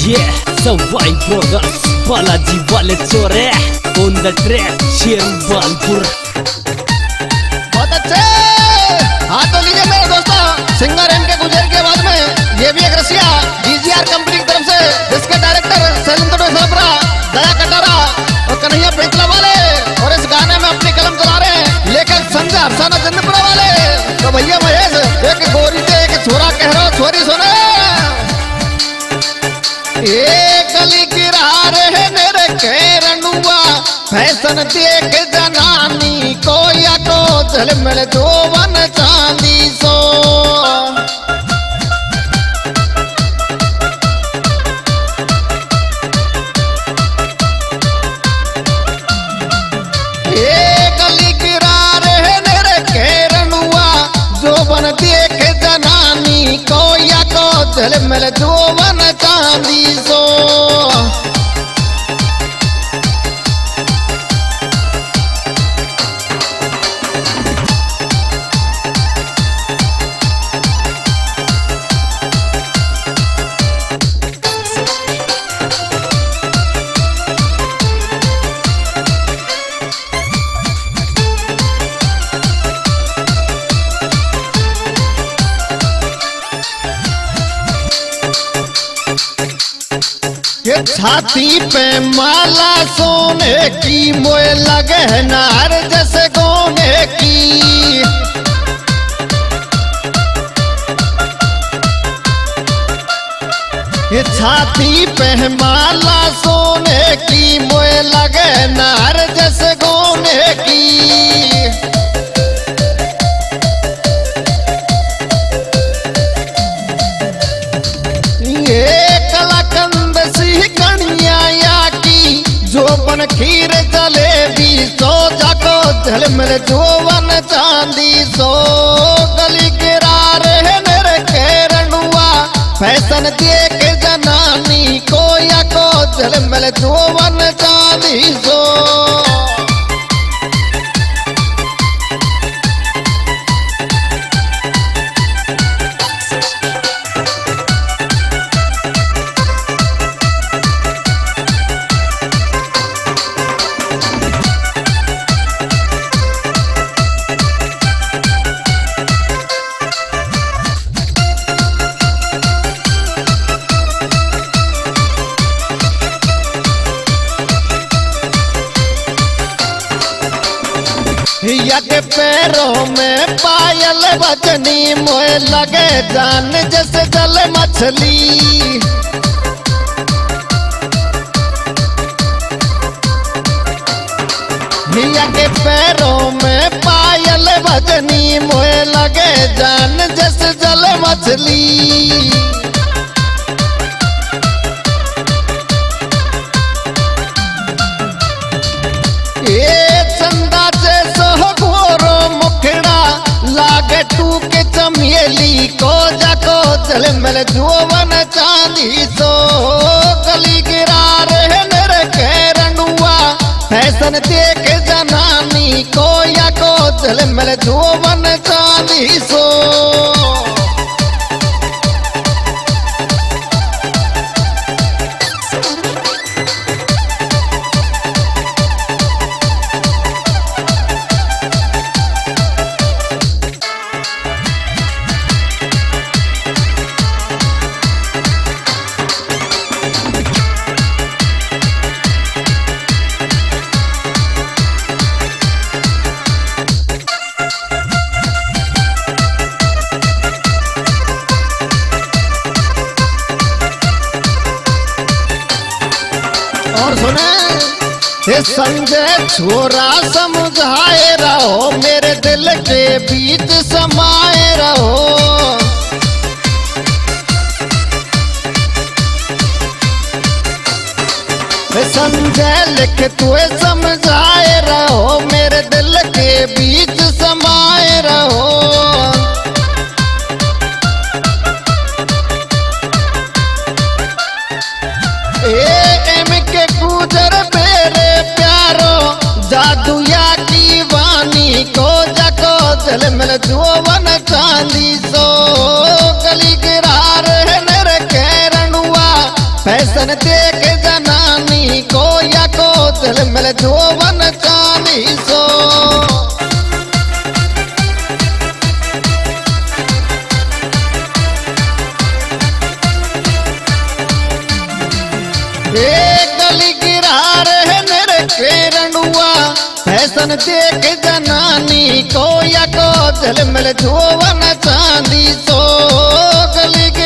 Yeah, so wine products, pala di valet sore on the track, share valpur. बहुत अच्छे, हाथ तो लीजिए मेरे दोस्तों, सिंगर एम के गुजर के बाद में ये भी एक रसिया DGR कंपनी की तरफ से इसके डायरेक्टर सैलम तोड़े साबरा, दया कटारा और कन्हैया पेंटला वाले और इस गाने में अपनी कलम चला रहे हैं लेखक संजय अफसाना चंद्रपुरा वाले तो भैया महेश एक गोरी से एक छोरा कह रहा छोरी सुने एक गली गिरा रहे मेरे केरनुआ फैशन देख जनानी को या को चल मिल दो वन चांदी सो एक गली गिरा रहे मेरे केरनुआ जो वन देख जनानी को या को चल मिल दो वन चांदी सो छाती पे माला सोने की मोए लगे है नार जैसे गोने की ये छाती पे माला सोने की मोए लगे है नार जैसे गोने की खीर जलेबी सो जाको जल मेरे जोवन चांदी सो गली गिरा रहे मेरे केरनुआ फैशन देख जनानी को या को जल मेरे जोवन चांदी सो के पैरों में पायल बजनी मोए लगे जान जैसे जल मछली हिया के पैरों में पायल बजनी मोए लगे जान जैसे जल मछली मेरे जोवन चांदी सो गली गिरा रहे मेरे केरनुआ फैशन देख जनानी को या को चल मेरे जोवन चांदी सो संजय छोरा समझाए रहो मेरे दिल के बीच समाए रहो संजय लिख तुए समझाए रहो मेरे दिल के बीच समाए रहो जादुया की वानी को जाको चल मिल जोवन चांदी जन देख जनानी को या को दिल मिल जोवन चानी सो गली गिरार है मेरे फेरनुआ फैसन देख जनानी को या को दिल मिल जोवन चांदी सो गली